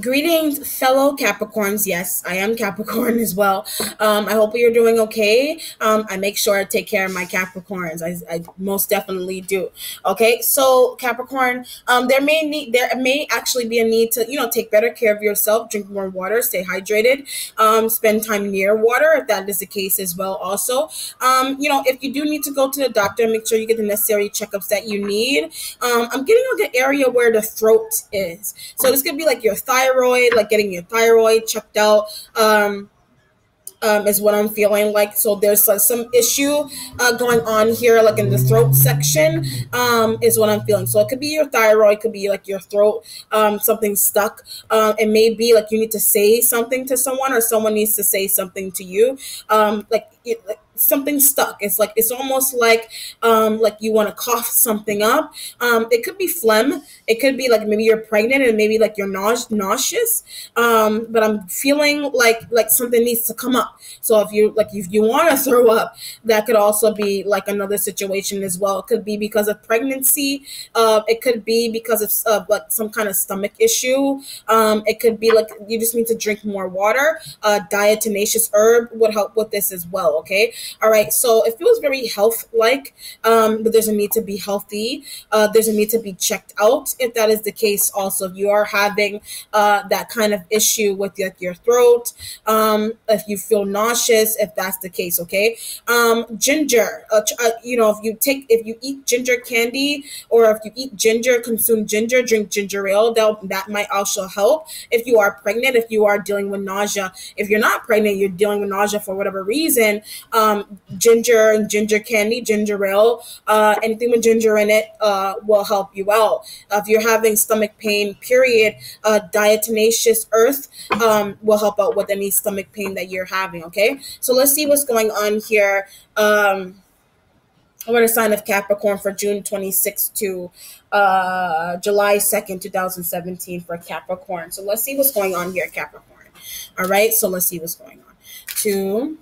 Greetings, fellow Capricorns. Yes, I am Capricorn as well. I hope you're doing okay. I make sure I take care of my Capricorns. I most definitely do. Okay, so Capricorn, there may actually be a need to, you know, take better care of yourself, drink more water, stay hydrated, spend time near water if that is the case as well. Also, you know, if you do need to go to the doctor, make sure you get the necessary checkups that you need. I'm getting on the area where the throat is, so this could be like your thyroid. Like getting your thyroid checked out is what I'm feeling like. So there's some issue going on here, like in the throat section, is what I'm feeling. So it could be your thyroid, could be like your throat, something stuck. It may be like you need to say something to someone, or someone needs to say something to you, like something stuck. It's like, it's almost like you want to cough something up. It could be phlegm. It could be like maybe you're pregnant and maybe like you're nauseous. But I'm feeling like something needs to come up. So if you if you want to throw up, that could also be like another situation as well. It could be because of pregnancy. It could be because of like some kind of stomach issue. It could be like you just need to drink more water. Diatomaceous herb would help with this as well. Okay. All right, so it feels very health-like, but there's a need to be healthy. There's a need to be checked out if that is the case. Also, if you are having that kind of issue with your throat, if you feel nauseous, if that's the case, okay. Ginger, you know, if you eat ginger candy, or if you eat ginger, consume ginger, drink ginger ale, that might also help. If you are pregnant, if you are dealing with nausea, if you're not pregnant, you're dealing with nausea for whatever reason. Ginger and ginger candy, ginger ale, anything with ginger in it will help you out. If you're having stomach pain, period, diatomaceous earth will help out with any stomach pain that you're having, okay? So let's see what's going on here. What a sign of Capricorn for June 26th to July 2nd, 2017 for Capricorn. So let's see what's going on here, Capricorn. All right, so let's see what's going on.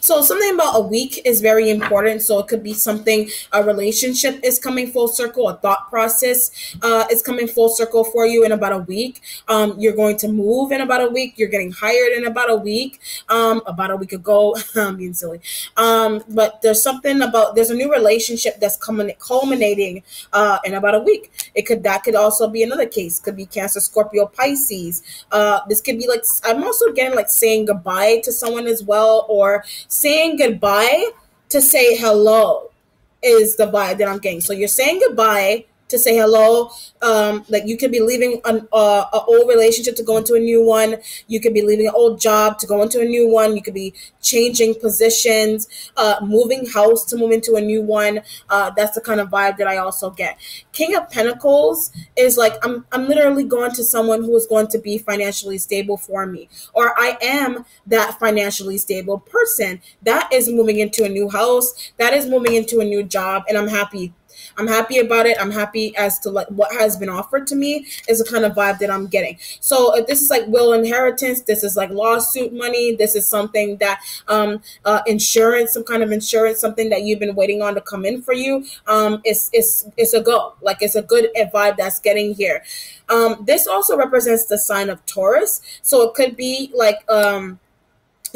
So something about a week is very important. So it could be something, a relationship is coming full circle, a thought process is coming full circle for you in about a week. You're going to move in about a week. You're getting hired in about a week, about a week ago. I'm being silly. But there's something about, there's a new relationship that's coming, culminating in about a week. That could also be another case. Could be Cancer, Scorpio, Pisces. This could be like, I'm also getting like saying goodbye to someone as well, or saying goodbye to say hello is the vibe that I'm getting. So you're saying goodbye to say hello. Like you could be leaving an old relationship to go into a new one. You could be leaving an old job to go into a new one. You could be changing positions, moving house to move into a new one. That's the kind of vibe that I also get. King of Pentacles is like, I'm literally going to someone who is going to be financially stable for me, or I am that financially stable person that is moving into a new house, that is moving into a new job, and I'm happy. I'm happy about it. I'm happy as to like what has been offered to me is the kind of vibe that I'm getting. So if this is like will inheritance, this is like lawsuit money, this is something that insurance, some kind of insurance, something that you've been waiting on to come in for you. It's a go. Like it's a good vibe that's getting here. This also represents the sign of Taurus. So it could be like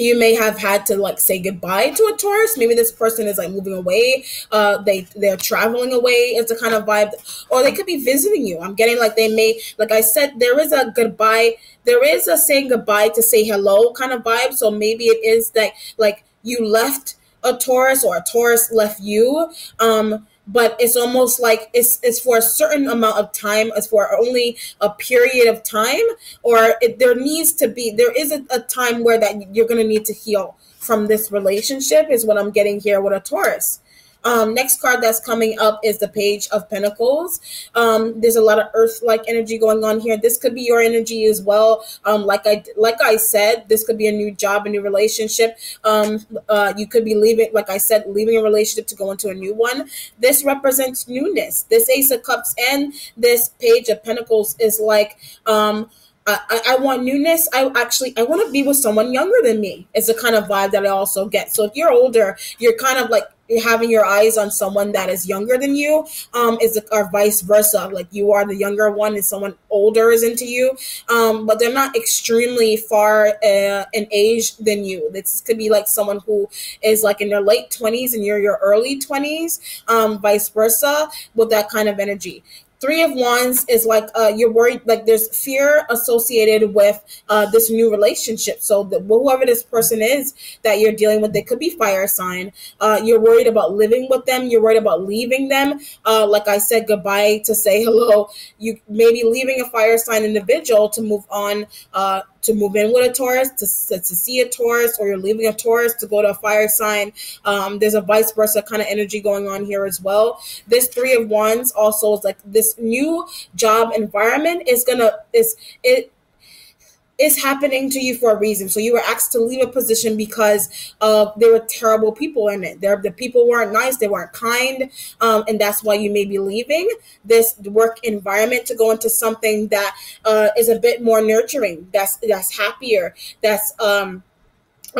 you may have had to like say goodbye to a Taurus. Maybe this person is like moving away. They're traveling away. It's the kind of vibe, or they could be visiting you. I'm getting like they may, like I said, there is a goodbye. There is a saying goodbye to say hello kind of vibe. So maybe it is that like you left a Taurus, or a Taurus left you. But it's almost like it's for a certain amount of time, it's for only a period of time, or there is a time where that you're going to need to heal from this relationship is what I'm getting here with a Taurus. Next card that's coming up is the Page of Pentacles. There's a lot of earth-like energy going on here. This could be your energy as well. Like I said, this could be a new job, a new relationship. You could be leaving, like I said, leaving a relationship to go into a new one. This represents newness. This Ace of Cups and this Page of Pentacles is like I want newness. I want to be with someone younger than me. It's the kind of vibe that I also get. So if you're older, you're kind of like having your eyes on someone that is younger than you, or vice versa. Like you are the younger one and someone older is into you, but they're not extremely far in age than you. This could be like someone who is like in their late 20s and you're your early 20s, vice versa, with that kind of energy. Three of Wands is like you're worried, like there's fear associated with this new relationship. So whoever this person is that you're dealing with, they could be fire sign. You're worried about living with them. You're worried about leaving them. Like I said, goodbye to say hello. You may be leaving a fire sign individual to move on, to move in with a Taurus, to see a Taurus, or you're leaving a Taurus to go to a fire sign. There's a vice versa kind of energy going on here as well. This Three of Wands also is like this new job environment is happening to you for a reason. So you were asked to leave a position because there were terrible people in it. The people weren't nice, they weren't kind, and that's why you may be leaving this work environment to go into something that is a bit more nurturing, that's happier, that's I'm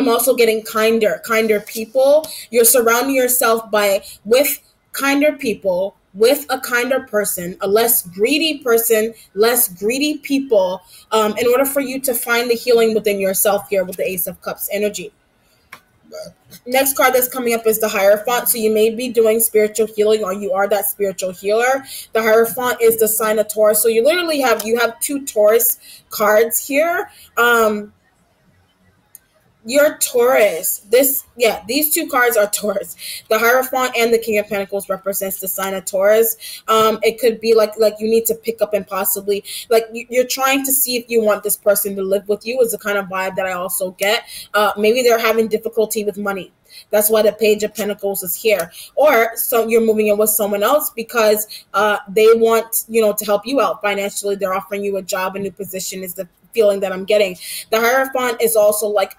also getting kinder people. You're surrounding yourself with kinder people, with a kinder person, a less greedy person, less greedy people, in order for you to find the healing within yourself here with the Ace of Cups energy. Next card that's coming up is the Hierophant. So you may be doing spiritual healing, or you are that spiritual healer. The Hierophant is the sign of Taurus. So you literally have two Taurus cards here. You're Taurus. These two cards are Taurus. The Hierophant and the King of Pentacles represents the sign of Taurus. It could be like you need to pick up and possibly like you're trying to see if you want this person to live with you, is the kind of vibe that I also get. Maybe they're having difficulty with money. That's why the Page of Pentacles is here. Or so you're moving in with someone else because they want, to help you out financially. They're offering you a job, a new position is the feeling that I'm getting. The Hierophant is also like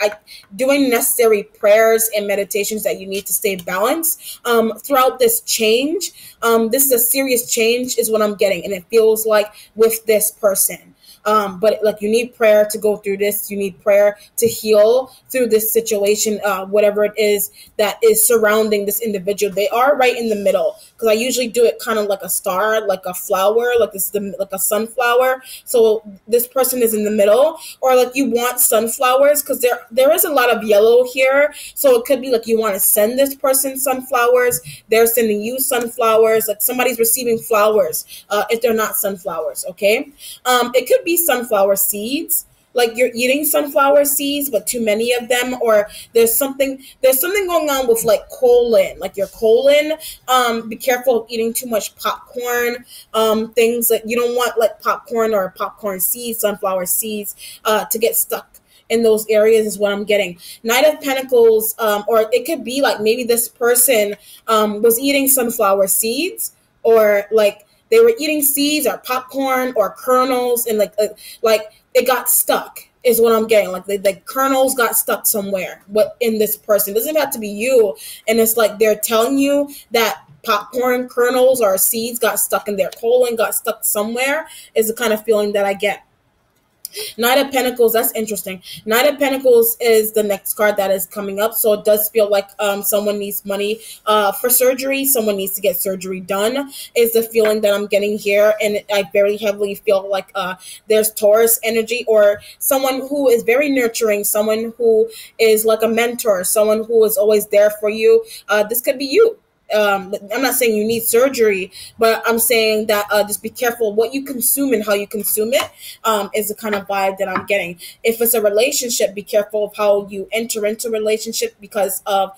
doing necessary prayers and meditations that you need to stay balanced throughout this change. This is a serious change is what I'm getting, and it feels like with this person. But like you need prayer to go through this. You need prayer to heal through this situation, whatever it is that is surrounding this individual. They are right in the middle, because I usually do it kind of like a star, like a flower, like a sunflower. So this person is in the middle, or like you want sunflowers, because there is a lot of yellow here. So it could be like you want to send this person sunflowers. They're sending you sunflowers. Like somebody's receiving flowers if they're not sunflowers. Okay, it could be sunflower seeds, like you're eating sunflower seeds but too many of them, or there's something going on with like colon, like your colon. Be careful of eating too much popcorn, things that you don't want, like popcorn or popcorn seeds, sunflower seeds, to get stuck in those areas is what I'm getting. Knight of Pentacles, or it could be like maybe this person was eating sunflower seeds, or like they were eating seeds or popcorn or kernels, and like it got stuck is what I'm getting. Like the kernels got stuck somewhere in this person. It doesn't have to be you. And it's like they're telling you that popcorn kernels or seeds got stuck in their colon, got stuck somewhere, is the kind of feeling that I get. Knight of Pentacles, that's interesting. Knight of Pentacles is the next card that is coming up. So it does feel like someone needs money for surgery. Someone needs to get surgery done is the feeling that I'm getting here. And I very heavily feel like there's Taurus energy, or someone who is very nurturing, someone who is like a mentor, someone who is always there for you. This could be you. I'm not saying you need surgery, but I'm saying that just be careful what you consume and how you consume it, is the kind of vibe that I'm getting. If it's a relationship, be careful of how you enter into a relationship because of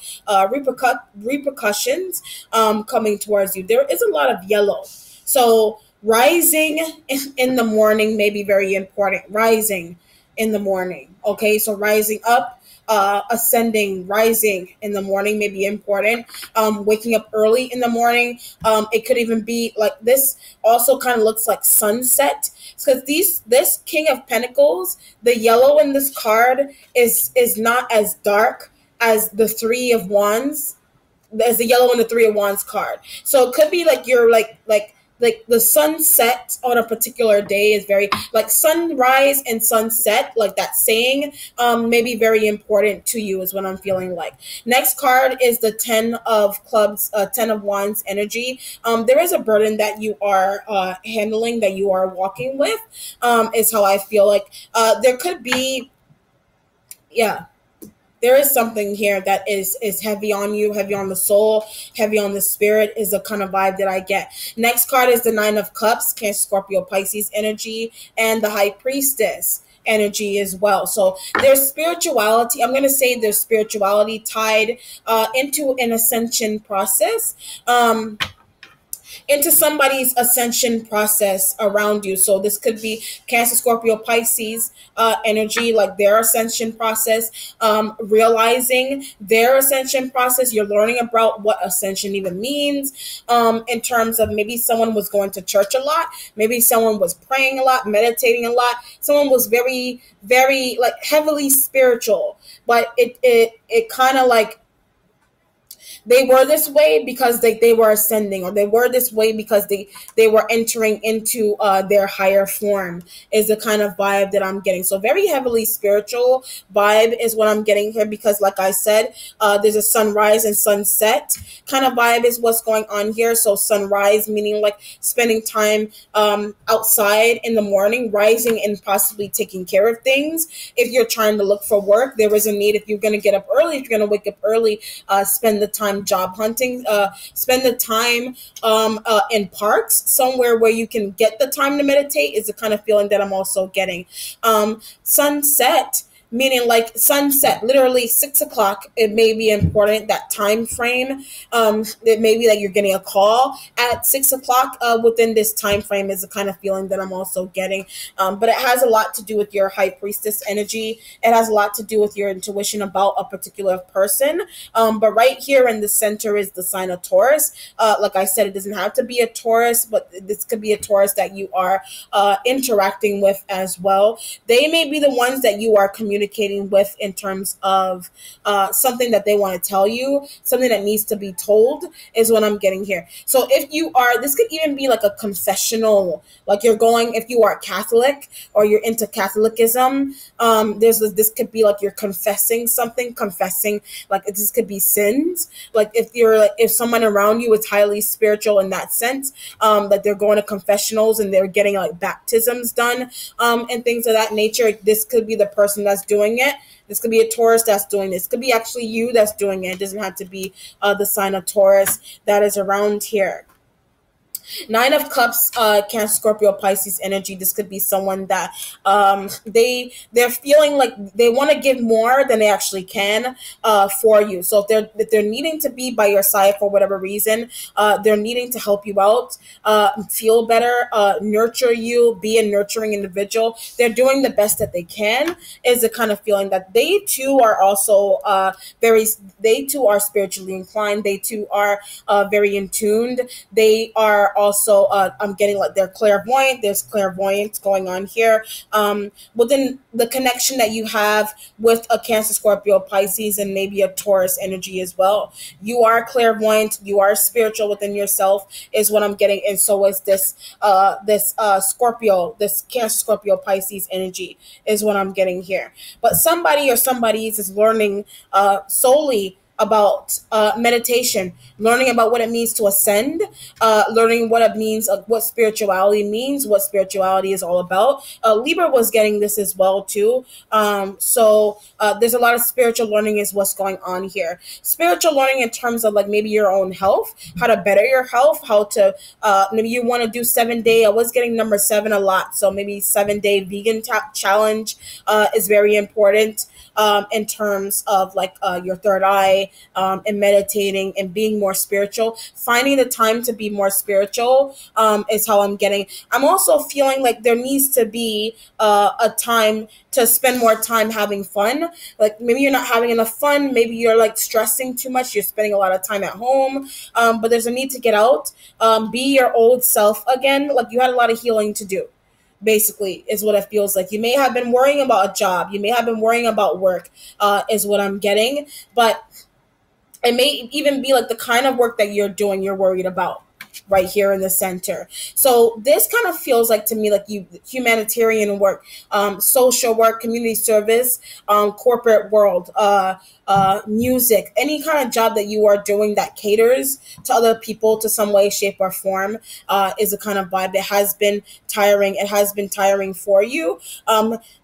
repercussions coming towards you. There is a lot of yellow. So rising in the morning may be very important. Rising in the morning. Okay, so rising up. Ascending, rising in the morning may be important. Waking up early in the morning. It could even be like this also kind of looks like sunset, because this King of Pentacles, the yellow in this card is not as dark as the Three of Wands, as the yellow in the Three of Wands card. So it could be like you're like like the sunset on a particular day is very, like sunrise and sunset, like that saying, may be very important to you is what I'm feeling like. Next card is the 10 of clubs, 10 of wands energy. There is a burden that you are handling, that you are walking with, is how I feel like. There could be, yeah. There is something here that is heavy on you, heavy on the soul, heavy on the spirit is the kind of vibe that I get. Next card is the 9 of cups, Cancer, Scorpio, Pisces energy, and the High Priestess energy as well. So there's spirituality. I'm going to say there's spirituality tied into an ascension process. Into somebody's ascension process around you. So this could be Cancer, Scorpio, Pisces energy, like their ascension process, realizing their ascension process. You're learning about what ascension even means in terms of maybe someone was going to church a lot. Maybe someone was praying a lot, meditating a lot. Someone was very, very like heavily spiritual, but it kind of like, they were this way because they were ascending, or they were this way because they were entering into their higher form is the kind of vibe that I'm getting. So very heavily spiritual vibe is what I'm getting here, because like I said, there's a sunrise and sunset kind of vibe is what's going on here. So sunrise meaning like spending time outside in the morning, rising and possibly taking care of things. If you're trying to look for work, there is a need. If you're going to get up early, if you're going to wake up early, spend the time job hunting, spend the time in parks, somewhere where you can get the time to meditate is the kind of feeling that I'm also getting. Sunset, meaning like sunset, literally 6 o'clock, it may be important, that time frame. It may be that you're getting a call at 6 o'clock within this time frame is the kind of feeling that I'm also getting. But it has a lot to do with your High Priestess energy. It has a lot to do with your intuition about a particular person. But right here in the center is the sign of Taurus. Like I said, it doesn't have to be a Taurus, but this could be a Taurus that you are interacting with as well. They may be the ones that you are communicating with in terms of something that they want to tell you, something that needs to be told is what I'm getting here. So if you are, this could even be like a confessional, like you're going, if you are Catholic or you're into Catholicism, this could be like you're confessing something, like this could be sins. Like if someone around you is highly spiritual in that sense, like they're going to confessionals and they're getting like baptisms done and things of that nature, this could be the person that's doing it. This could be a Taurus that's doing this. It could be actually you that's doing it. It doesn't have to be the sign of Taurus that is around here. 9 of cups, Cancer, Scorpio, Pisces energy. This could be someone that they're feeling like they want to give more than they actually can for you. So if they're needing to be by your side for whatever reason, they're needing to help you out, feel better, nurture you, be a nurturing individual. They're doing the best that they can is the kind of feeling that they too are also they too are spiritually inclined. They too are very in tuned. They are also I'm getting like they're clairvoyant. There's clairvoyance going on here within the connection that you have with a Cancer, Scorpio, Pisces, and maybe a Taurus energy as well. You are clairvoyant, you are spiritual within yourself is what I'm getting, and so is this this Cancer, Scorpio, Pisces energy is what I'm getting here. But somebody or somebody's is learning solely about meditation, learning about what it means to ascend, learning what it means, what spirituality means, what spirituality is all about. Libra was getting this as well too. There's a lot of spiritual learning is what's going on here. Spiritual learning in terms of like maybe your own health, how to better your health, how to maybe you want to do 7-day. I was getting number 7 a lot, so maybe 7-day vegan challenge is very important in terms of like your third eye. And meditating and being more spiritual, finding the time to be more spiritual is how I'm getting. I'm also feeling like there needs to be a time to spend more time having fun. Like maybe you're not having enough fun. Maybe you're like stressing too much. You're spending a lot of time at home, but there's a need to get out, be your old self again. Like you had a lot of healing to do. Basically is what it feels like. You may have been worrying about a job. You may have been worrying about work is what I'm getting. But it may even be like the kind of work that you're doing, you're worried about. right here in the center. So this kind of feels like to me like humanitarian work, social work, community service, corporate world, music, any kind of job that you are doing that caters to other people to some way, shape, or form is a kind of vibe that has been tiring. It has been tiring for you,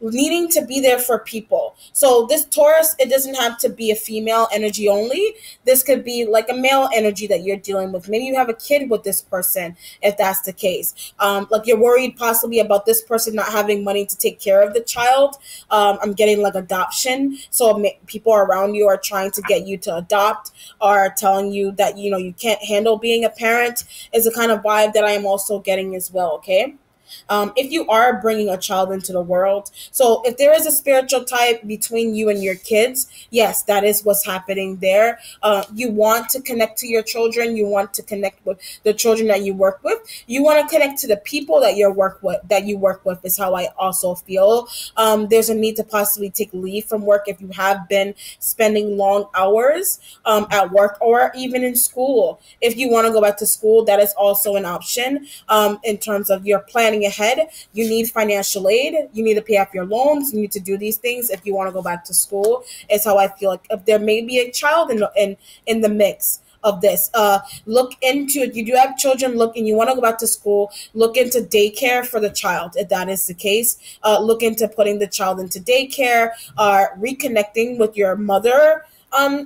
needing to be there for people. So this Taurus, it doesn't have to be a female energy only. This could be like a male energy that you're dealing with. Maybe you have a kid with this person, if that's the case. Like you're worried possibly about this person not having money to take care of the child. I'm getting like adoption. So people around you are trying to get you to adopt, are telling you that, you know, you can't handle being a parent is the kind of vibe that I am also getting as well. Okay. If you are bringing a child into the world, so if there is a spiritual type between you and your kids, yes, that is what's happening there. You want to connect to your children. You want to connect with the children that you work with. You want to connect to the people that you work with, is how I also feel. There's a need to possibly take leave from work if you have been spending long hours at work or even in school. If you want to go back to school, that is also an option in terms of your planning ahead. You need financial aid, you need to pay off your loans, you need to do these things if you want to go back to school. It's how I feel like if there may be a child in the mix of this. Look into it. You do have children, look, and you want to go back to school, look into daycare for the child if that is the case. Look into putting the child into daycare, reconnecting with your mother.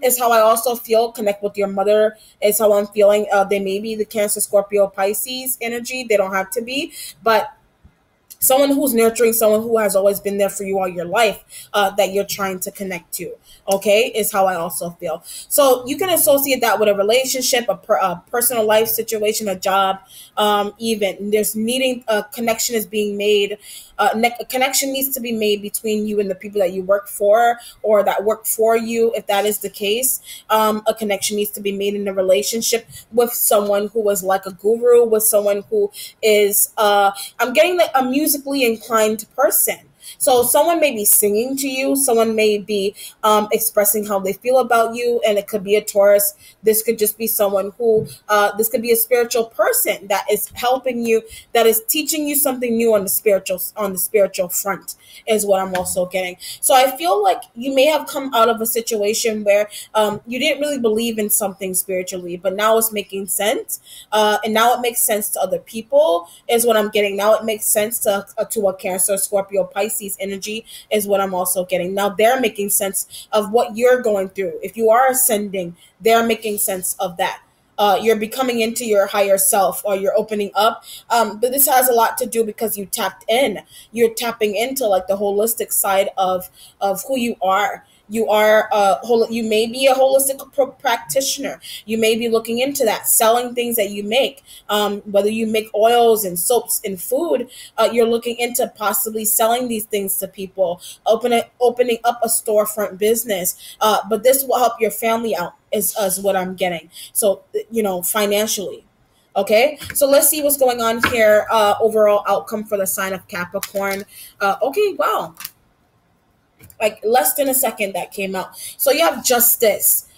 Is how I also feel. Connect with your mother is how I'm feeling. They may be the Cancer, Scorpio, Pisces energy. They don't have to be, but someone who's nurturing, someone who has always been there for you all your life that you're trying to connect to, okay, is how I also feel. So you can associate that with a relationship, a personal life situation, a job, even. There's needing a connection is being made. A connection needs to be made between you and the people that you work for or that work for you, if that is the case. A connection needs to be made in a relationship with someone who is like a guru, with someone who is, I'm getting like a musically inclined person. So someone may be singing to you. Someone may be expressing how they feel about you. And it could be a Taurus. This could just be someone who, this could be a spiritual person that is helping you, that is teaching you something new on the spiritual front is what I'm also getting. So I feel like you may have come out of a situation where you didn't really believe in something spiritually, but now it's making sense. And now it makes sense to other people is what I'm getting. Now it makes sense to a Cancer, Scorpio, Pisces energy is what I'm also getting. Now they're making sense of what you're going through. If you are ascending, they're making sense of that. You're becoming into your higher self or you're opening up. But this has a lot to do because you tapped in. You're tapping into like the holistic side of who you are. You are you may be a holistic practitioner. You may be looking into that, selling things that you make, whether you make oils and soaps and food. You're looking into possibly selling these things to people, opening up a storefront business. But this will help your family out is what I'm getting. So, you know, financially. Okay, so let's see what's going on here. Overall outcome for the sign of Capricorn. Okay, wow. Like less than a second that came out. So you have justice.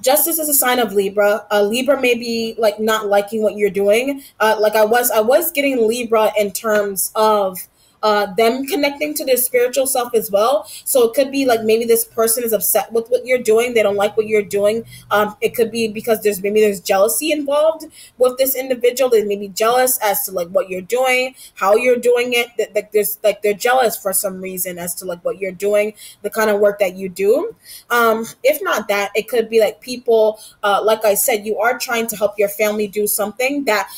Justice is a sign of Libra. Libra may be like not liking what you're doing. Like I was getting Libra in terms of them connecting to their spiritual self as well. So it could be like maybe this person is upset with what you're doing. They don't like what you're doing. It could be because maybe there's jealousy involved with this individual. They may be jealous as to like what you're doing, how you're doing it. Like they're jealous for some reason as to like what you're doing, the kind of work that you do. If not that, it could be like people, like I said, you are trying to help your family do something that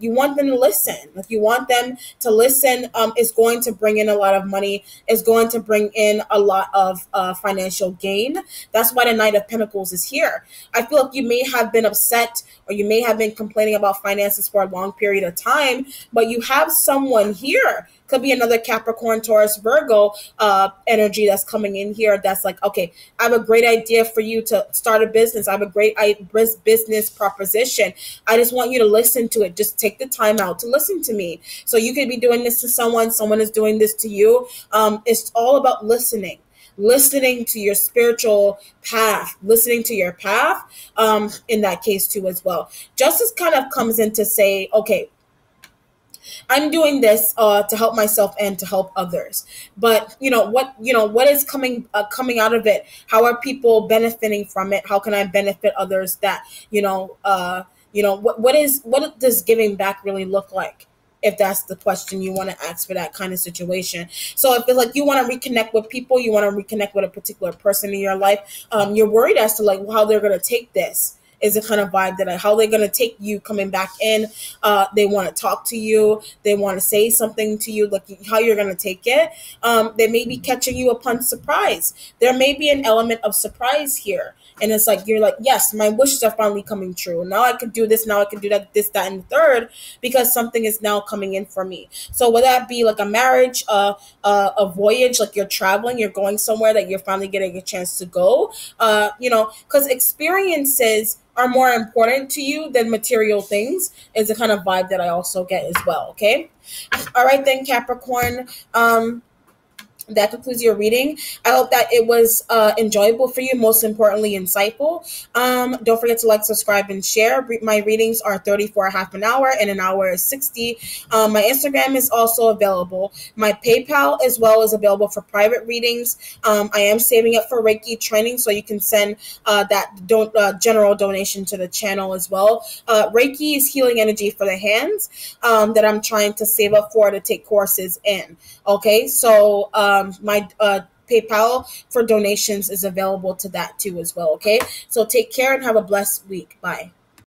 you want them to listen. Like you want them to listen. Is going to bring in a lot of money, is going to bring in a lot of financial gain. That's why the Knight of Pentacles is here. I feel like you may have been upset or you may have been complaining about finances for a long period of time, but you have someone here. Could be another Capricorn, Taurus, Virgo energy that's coming in here that's like, okay, I have a great idea for you to start a business. I have a great business proposition. I just want you to listen to it. Just take the time out to listen to me. So you could be doing this to someone. Someone is doing this to you. It's all about listening. listening to your spiritual path, listening to your path in that case too as well. Justice kind of comes in to say, okay, I'm doing this to help myself and to help others. But what is coming out of it? How are people benefiting from it? How can I benefit others? That what does giving back really look like? If that's the question you want to ask for that kind of situation. So if it's like you want to reconnect with people, you want to reconnect with a particular person in your life, you're worried as to like how they're going to take this. Is the kind of vibe that how they're gonna take you coming back in. They want to talk to you. They want to say something to you. Like how you're gonna take it. They may be catching you upon surprise. There may be an element of surprise here, and it's like you're like, yes, my wishes are finally coming true. Now I could do this. Now I could do that. This, that, and the third, because something is now coming in for me. So whether that be like a marriage, a voyage, like you're traveling, you're going somewhere that you're finally getting a chance to go. Because experiences are more important to you than material things is the kind of vibe that I also get as well, okay? All right then, Capricorn, that concludes your reading. I hope that it was enjoyable for you, most importantly, insightful. Don't forget to like, subscribe, and share. My readings are 30 for a half an hour, and an hour is 60. My Instagram is also available. My PayPal as well is available for private readings. I am saving up for Reiki training, so you can send that general donation to the channel as well. Reiki is healing energy for the hands that I'm trying to save up for to take courses in, okay? So, my PayPal for donations is available to that too as well, okay? So take care and have a blessed week. Bye.